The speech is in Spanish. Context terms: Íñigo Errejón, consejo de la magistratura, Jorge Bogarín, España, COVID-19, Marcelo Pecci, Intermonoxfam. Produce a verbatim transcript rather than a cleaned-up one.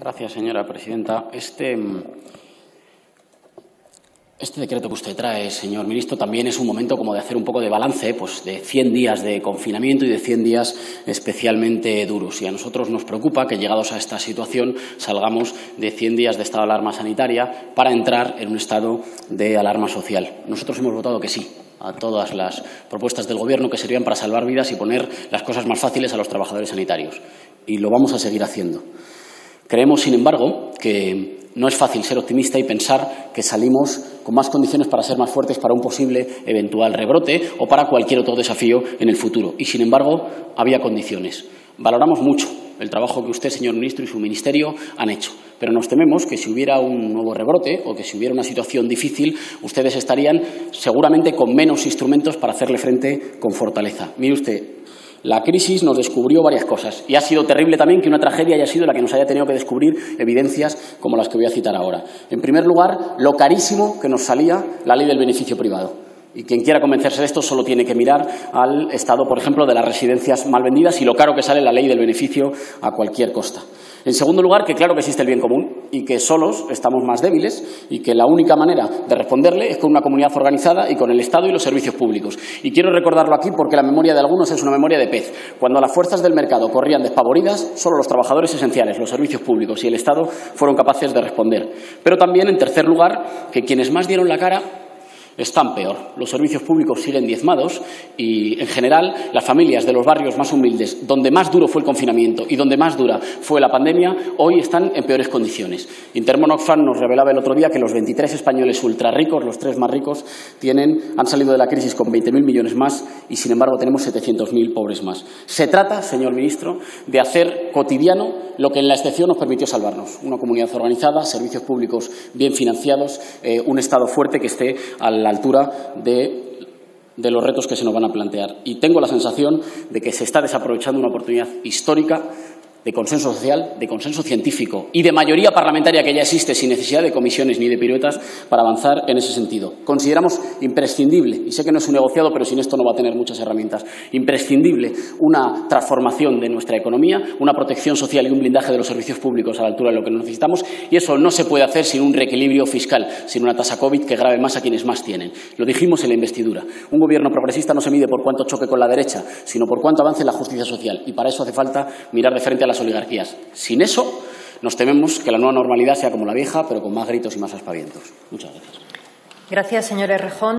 Gracias, señora presidenta. Este, este decreto que usted trae, señor ministro, también es un momento como de hacer un poco de balance, pues de cien días de confinamiento y de cien días especialmente duros. Y a nosotros nos preocupa que, llegados a esta situación, salgamos de cien días de estado de alarma sanitaria para entrar en un estado de alarma social. Nosotros hemos votado que sí a todas las propuestas del Gobierno que servían para salvar vidas y poner las cosas más fáciles a los trabajadores sanitarios. Y lo vamos a seguir haciendo. Creemos, sin embargo, que no es fácil ser optimista y pensar que salimos con más condiciones para ser más fuertes para un posible eventual rebrote o para cualquier otro desafío en el futuro. Y, sin embargo, había condiciones. Valoramos mucho el trabajo que usted, señor ministro, y su ministerio han hecho. Pero nos tememos que si hubiera un nuevo rebrote o que si hubiera una situación difícil, ustedes estarían seguramente con menos instrumentos para hacerle frente con fortaleza. Mire usted, la crisis nos descubrió varias cosas y ha sido terrible también que una tragedia haya sido la que nos haya tenido que descubrir evidencias como las que voy a citar ahora. En primer lugar, lo carísimo que nos salía la ley del beneficio privado. Y quien quiera convencerse de esto solo tiene que mirar al estado, por ejemplo, de las residencias mal vendidas y lo caro que sale la ley del beneficio a cualquier costa. En segundo lugar, que claro que existe el bien común y que solos estamos más débiles y que la única manera de responderle es con una comunidad organizada y con el Estado y los servicios públicos. Y quiero recordarlo aquí porque la memoria de algunos es una memoria de pez. Cuando las fuerzas del mercado corrían despavoridas, solo los trabajadores esenciales, los servicios públicos y el Estado fueron capaces de responder. Pero también, en tercer lugar, que quienes más dieron la cara están peor. Los servicios públicos siguen diezmados y, en general, las familias de los barrios más humildes, donde más duro fue el confinamiento y donde más dura fue la pandemia, hoy están en peores condiciones. Intermonoxfam nos revelaba el otro día que los veintitrés españoles ultrarricos, los tres más ricos, tienen, han salido de la crisis con veinte mil millones más y, sin embargo, tenemos setecientos mil pobres más. Se trata, señor ministro, de hacer cotidiano lo que en la excepción nos permitió salvarnos. Una comunidad organizada, servicios públicos bien financiados, eh, un Estado fuerte que esté al a la altura de, de los retos que se nos van a plantear. Y tengo la sensación de que se está desaprovechando una oportunidad histórica de consenso social, de consenso científico y de mayoría parlamentaria que ya existe sin necesidad de comisiones ni de piruetas para avanzar en ese sentido. Consideramos imprescindible, y sé que no es un negociado, pero sin esto no va a tener muchas herramientas, imprescindible una transformación de nuestra economía, una protección social y un blindaje de los servicios públicos a la altura de lo que necesitamos, y eso no se puede hacer sin un reequilibrio fiscal, sin una tasa COVID que grave más a quienes más tienen. Lo dijimos en la investidura. Un gobierno progresista no se mide por cuánto choque con la derecha, sino por cuánto avance en la justicia social, y para eso hace falta mirar de frente a las oligarquías. Sin eso, nos tememos que la nueva normalidad sea como la vieja, pero con más gritos y más aspavientos. Muchas gracias. Gracias, señor Errejón.